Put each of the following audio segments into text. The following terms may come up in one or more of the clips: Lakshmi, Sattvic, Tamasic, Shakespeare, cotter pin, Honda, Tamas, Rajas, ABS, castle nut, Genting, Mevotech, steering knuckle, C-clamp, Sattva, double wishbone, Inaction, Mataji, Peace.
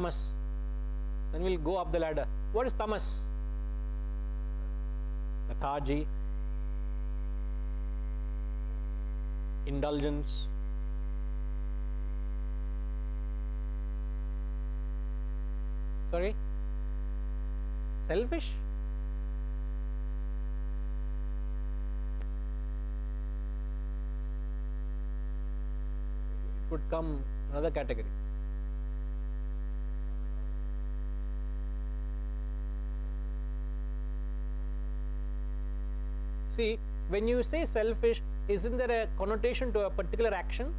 tamas. Then we'll go up the ladder. What is tamas? Mataji, indulgence, sorry, selfish. It would come another category. See, when you say selfish, isn't there a connotation to a particular action?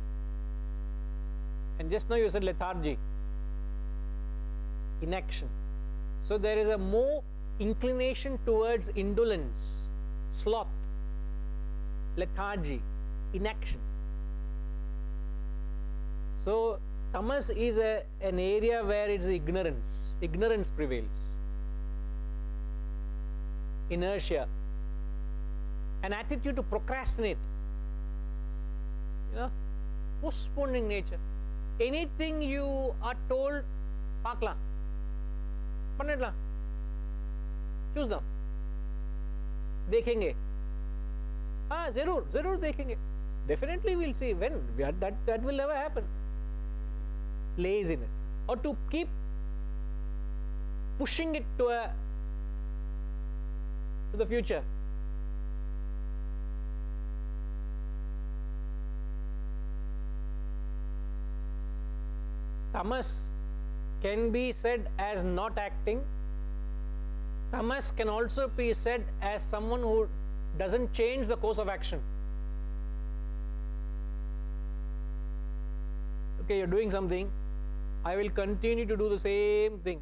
And just now you said lethargy, inaction. So there is a more inclination towards indolence, sloth, lethargy, inaction. So tamas is an area where it's ignorance. Ignorance prevails, inertia, an attitude to procrastinate, you know, postponing nature. Anything you are told, pakla, panetla, choose them, dekhenge, zarur dekhenge, definitely we'll see when, that will never happen. Laziness, or to keep pushing it to the future. Tamas can be said as not acting. Tamas can also be said as someone who doesn't change the course of action. Okay, you're doing something, I will continue to do the same thing.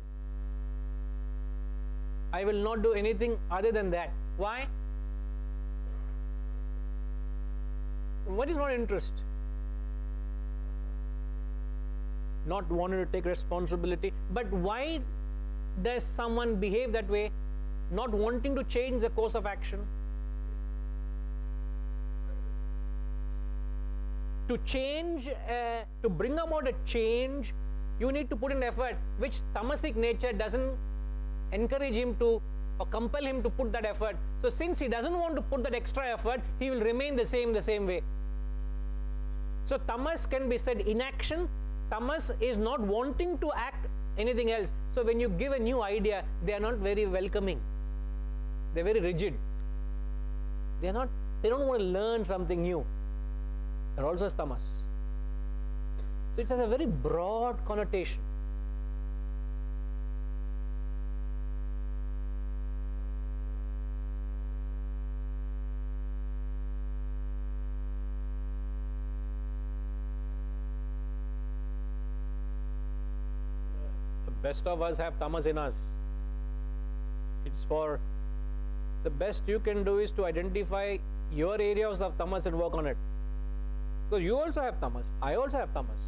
I will not do anything other than that. Why? What is not interest? Not wanting to take responsibility. But why does someone behave that way? Not wanting to change the course of action. To change, to bring about a change, you need to put in effort, which tamasic nature doesn't encourage him to or compel him to put that effort. So since he doesn't want to put that extra effort, he will remain the same way. So tamas can be said inaction. Tamas is not wanting to act anything else. So when you give a new idea, they are not very welcoming. They are very rigid. They don't want to learn something new. They're also as tamas. So it has a very broad connotation. Best of us have tamas in us. It's for the best you can do is to identify your areas of tamas and work on it. Because you also have tamas, I also have tamas.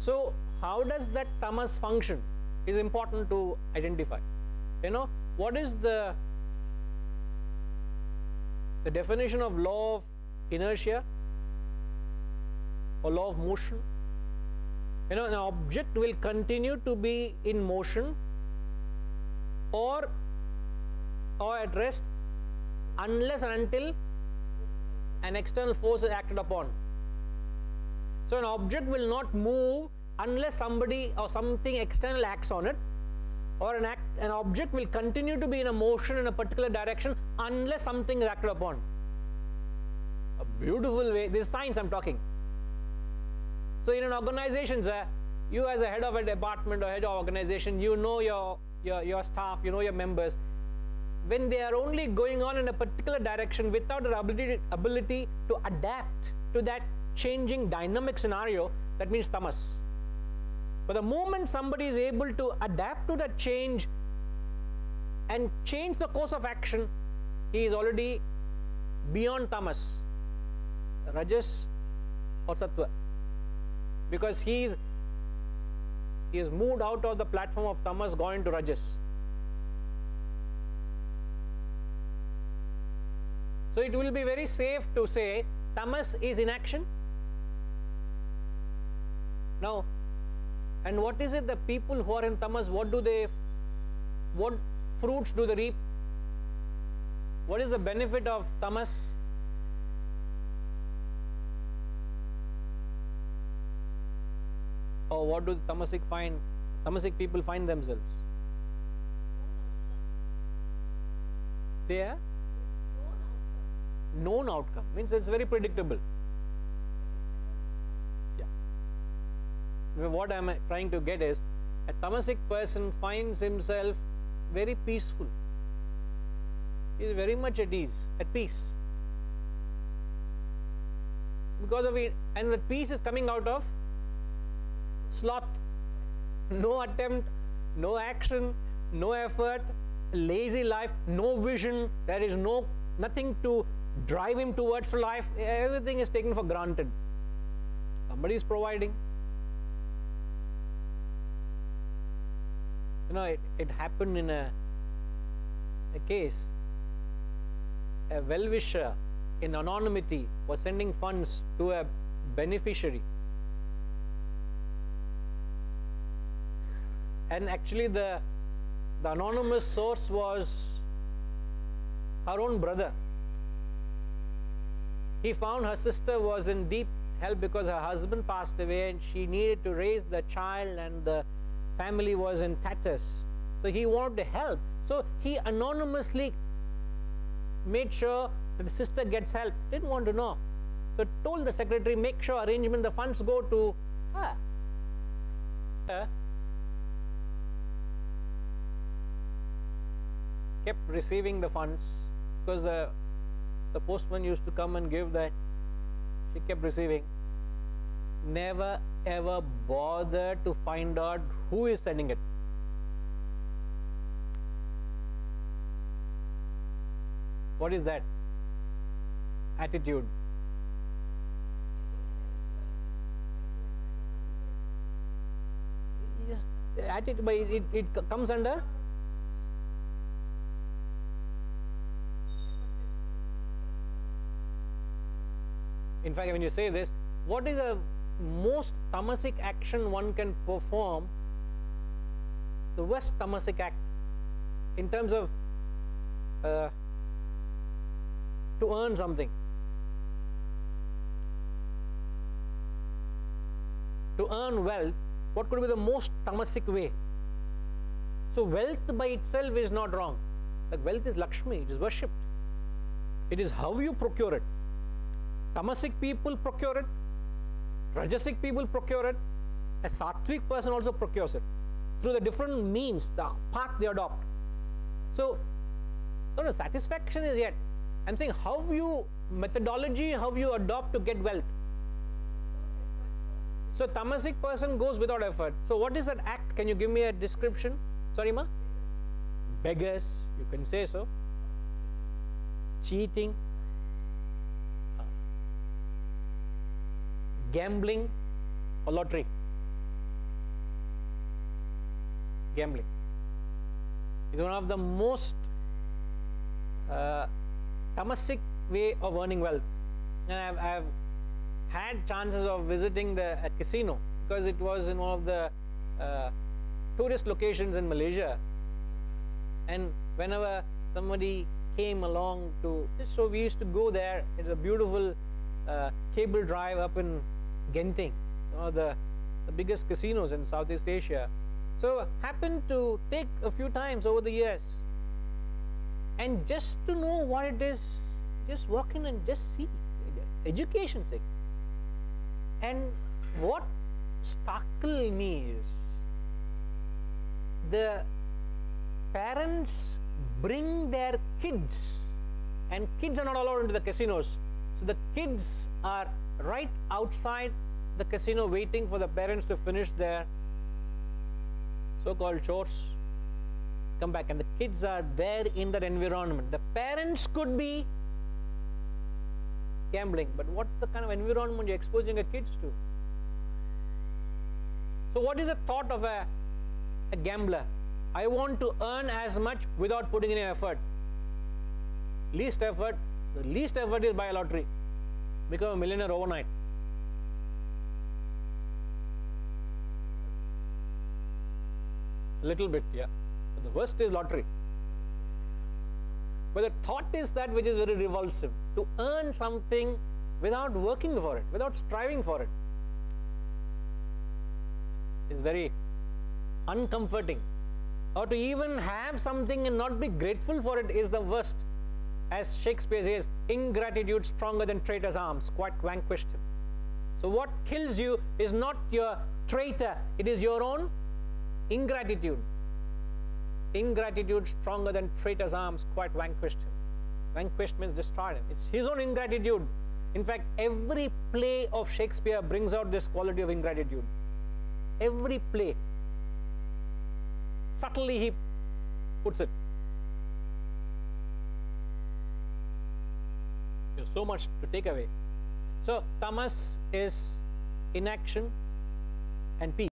So how does that tamas function is important to identify. You know, what is the definition of law of inertia or law of motion? You know, an object will continue to be in motion or at rest unless and until an external force is acted upon. So an object will not move unless somebody or something external acts on it, or an object will continue to be in a motion in a particular direction unless something is acted upon. A beautiful way, this is science I'm talking. So in an organization, sir, you as a head of a department or head of organization, you know your staff, you know your members. When they are only going on in a particular direction without the ability to adapt to that changing dynamic scenario, that means tamas. But the moment somebody is able to adapt to that change and change the course of action, he is already beyond tamas, Rajas or Sattva. Because he is moved out of the platform of tamas, going to Rajas. So it will be very safe to say tamas is inaction. Now, And what is it the people who are in tamas, what fruits do they reap? What is the benefit of tamas? Or what do the tamasic find? Tamasic people find themselves. They are known outcome, means it's very predictable. Yeah. What I am trying to get is, a tamasic person finds himself very peaceful. He is very much at ease, at peace. Because of it, and the peace is coming out of sloth. No attempt, no action, no effort, lazy life, no vision, there is nothing to drive him towards life. Everything is taken for granted. Somebody is providing. You know, it happened in a case. A well-wisher in anonymity was sending funds to a beneficiary. And actually the anonymous source was her own brother. He found her sister was in deep help because her husband passed away and she needed to raise the child and the family was in tatters. So he wanted to help. So he anonymously made sure that the sister gets help. Didn't want to know. So told the secretary, make sure arrangement, the funds go to her. Kept receiving the funds because the postman used to come and give that. She kept receiving. Never ever bothered to find out who is sending it. What is that? Attitude. Attitude, but it comes under . In fact, when you say this, what is the most tamasic action one can perform? The worst tamasic act in terms of to earn something. To earn wealth, what could be the most tamasic way? So wealth by itself is not wrong. Like wealth is Lakshmi, it is worshipped. It is how you procure it. Tamasic people procure it, Rajasic people procure it, a Sattvic person also procures it through the different means, the path they adopt. So, no satisfaction is yet. I'm saying how you, methodology, how you adopt to get wealth. So, Tamasic person goes without effort. So, what is that act? Can you give me a description? Sorry, ma? Beggars, you can say so. Cheating. Gambling or lottery? Gambling is one of the most tamasic way of earning wealth. And I've had chances of visiting a casino because it was in one of the tourist locations in Malaysia. And whenever somebody came along to, so we used to go there, it's a beautiful cable drive up in Genting, you know, the biggest casinos in Southeast Asia. So happened to take a few times over the years, and just to know what it is, just walk in and just see, education thing. And what startled me is the parents bring their kids, and kids are not allowed into the casinos. So the kids are right outside the casino waiting for the parents to finish their so-called chores, come back, and the kids are there in that environment. The parents could be gambling, but what's the kind of environment you're exposing your kids to? So what is the thought of a gambler? I want to earn as much without putting any effort. Least effort, the least effort is buy a lottery. Become a millionaire overnight. little bit, yeah. But the worst is lottery. But the thought is that which is very revulsive, to earn something without working for it, without striving for it, is very uncomforting. Or to even have something and not be grateful for it is the worst. As Shakespeare says, ingratitude stronger than traitor's arms, quite vanquished him. So what kills you is not your traitor, it is your own ingratitude. Ingratitude stronger than traitor's arms, quite vanquished him. Vanquished means destroyed him. It's his own ingratitude. In fact, every play of Shakespeare brings out this quality of ingratitude. Every play. Subtly he puts it. There's so much to take away. So, tamas is inaction and peace.